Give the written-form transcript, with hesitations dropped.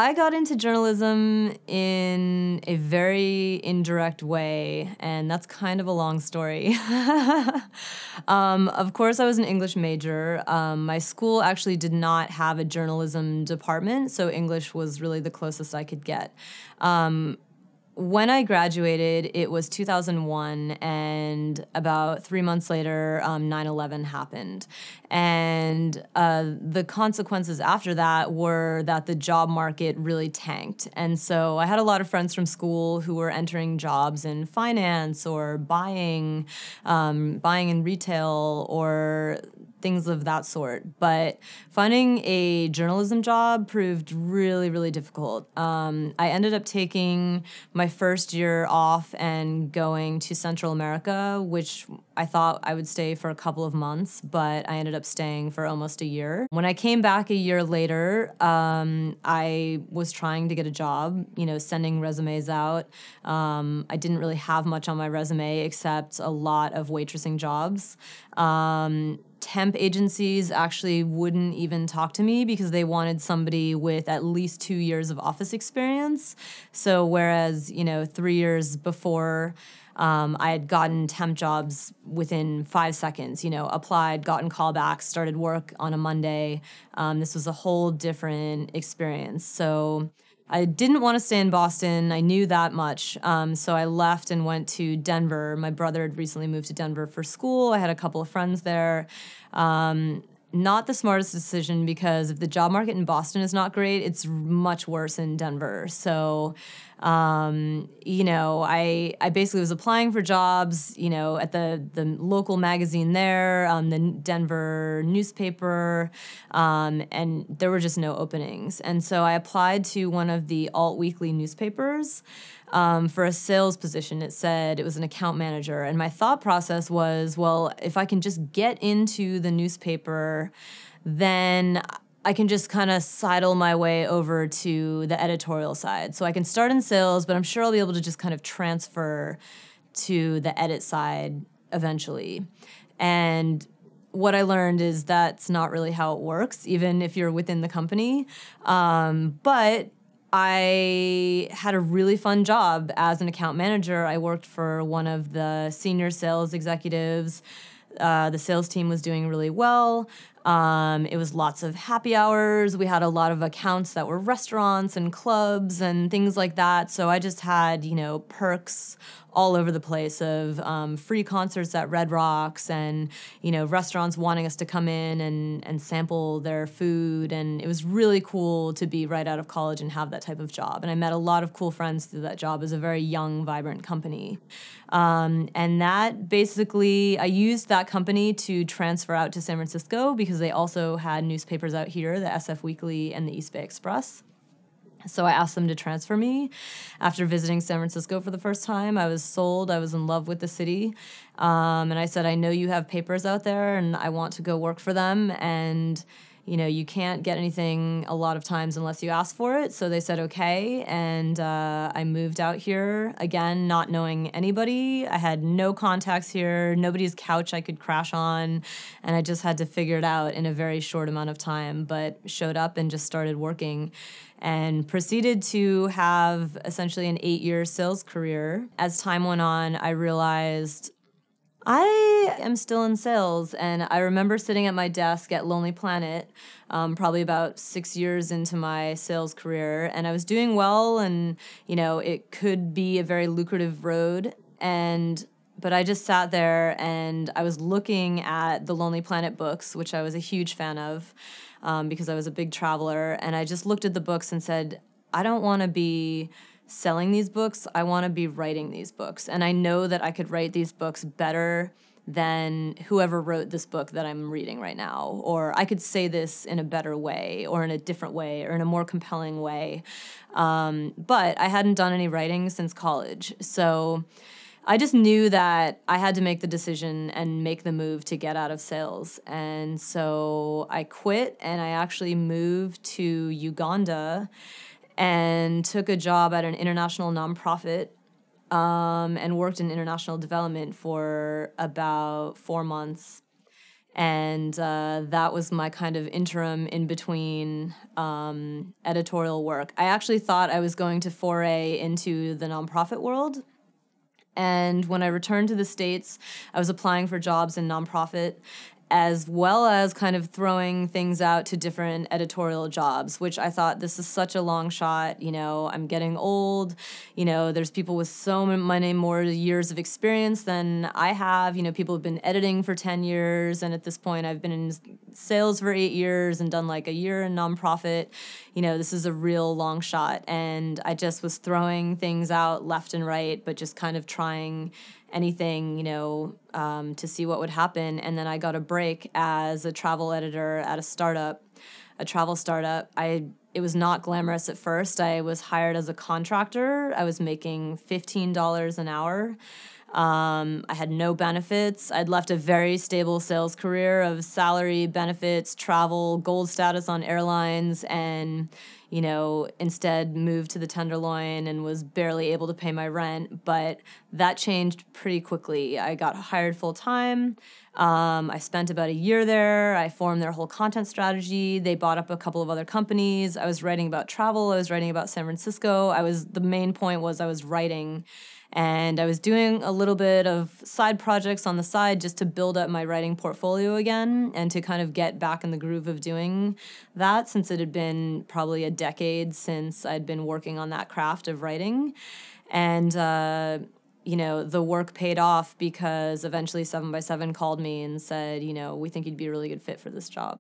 I got into journalism in a very indirect way, and that's kind of a long story. Of course, I was an English major. My school actually did not have a journalism department, so English was really the closest I could get. When I graduated, it was 2001, and about 3 months later, 9/11 happened. And the consequences after that were that the job market really tanked. And so I had a lot of friends from school who were entering jobs in finance or buying, in retail or things of that sort. But finding a journalism job proved really, really difficult. I ended up taking my first year off and going to Central America, which I thought I would stay for a couple of months, but I ended up staying for almost a year. When I came back a year later, I was trying to get a job, you know, sending resumes out. I didn't really have much on my resume except a lot of waitressing jobs. Temp agencies actually wouldn't even talk to me because they wanted somebody with at least 2 years of office experience. So whereas, you know, 3 years before, I had gotten temp jobs within 5 seconds, you know, applied, gotten callbacks, started work on a Monday. This was a whole different experience. So I didn't want to stay in Boston. I knew that much. So I left and went to Denver. My brother had recently moved to Denver for school. I had a couple of friends there. Not the smartest decision, because if the job market in Boston is not great, it's much worse in Denver. So, you know, I basically was applying for jobs, you know, at the local magazine there, the Denver newspaper, and there were just no openings. And so I applied to one of the alt-weekly newspapers for a sales position. It said it was an account manager. And my thought process was, well, if I can just get into the newspaper, then I can just kind of sidle my way over to the editorial side. So I can start in sales, but I'm sure I'll be able to just kind of transfer to the edit side eventually. And what I learned is that's not really how it works, even if you're within the company. But I had a really fun job as an account manager. I worked for one of the senior sales executives. The sales team was doing really well. It was lots of happy hours. We had a lot of accounts that were restaurants and clubs and things like that. So I just had, you know, perks all over the place of free concerts at Red Rocks and, you know, restaurants wanting us to come in and sample their food. And it was really cool to be right out of college and have that type of job. And I met a lot of cool friends through that job. It was a very young, vibrant company. And that basically, I used that company to transfer out to San Francisco because they also had newspapers out here, the SF Weekly and the East Bay Express. So I asked them to transfer me. After visiting San Francisco for the first time, I was sold. I was in love with the city. And I said, I know you have papers out there and I want to go work for them. And, you know, you can't get anything a lot of times unless you ask for it. So they said, okay. And I moved out here, again, not knowing anybody. I had no contacts here, nobody's couch I could crash on. And I just had to figure it out in a very short amount of time, but showed up and just started working, and proceeded to have essentially an 8-year sales career. As time went on, I realized I am still in sales, and I remember sitting at my desk at Lonely Planet, probably about 6 years into my sales career, and I was doing well, and, you know, it could be a very lucrative road, but I just sat there, and I was looking at the Lonely Planet books, which I was a huge fan of, because I was a big traveler, and I just looked at the books and said, I don't want to be selling these books, I want to be writing these books. And I know that I could write these books better than whoever wrote this book that I'm reading right now, or I could say this in a better way, or in a different way, or in a more compelling way. But I hadn't done any writing since college, so I just knew that I had to make the decision and make the move to get out of sales. And so I quit, and I actually moved to Uganda and took a job at an international nonprofit and worked in international development for about 4 months. And that was my kind of interim in between editorial work. I actually thought I was going to foray into the nonprofit world. And when I returned to the States, I was applying for jobs in nonprofit, as well as kind of throwing things out to different editorial jobs, which I thought, this is such a long shot. You know, I'm getting old. You know, there's people with so many more years of experience than I have. You know, people have been editing for 10 years. And at this point, I've been in sales for 8 years and done like a year in nonprofit. You know, this is a real long shot. And I just was throwing things out left and right, but just kind of trying anything, you know, to see what would happen. And then I got a break as a travel editor at a startup, a travel startup. It was not glamorous at first. I was hired as a contractor. I was making $15 an hour. I had no benefits. I'd left a very stable sales career of salary, benefits, travel, gold status on airlines, and, you know, instead moved to the Tenderloin and was barely able to pay my rent. But that changed pretty quickly. I got hired full-time. I spent about a year there. I formed their whole content strategy. They bought up a couple of other companies. I was writing about travel. I was writing about San Francisco. The main point was I was writing. And I was doing a little bit of side projects on the side just to build up my writing portfolio again and to kind of get back in the groove of doing that, since it had been probably a decade since I'd been working on that craft of writing. And, you know, the work paid off because eventually 7x7 called me and said, you know, we think you'd be a really good fit for this job.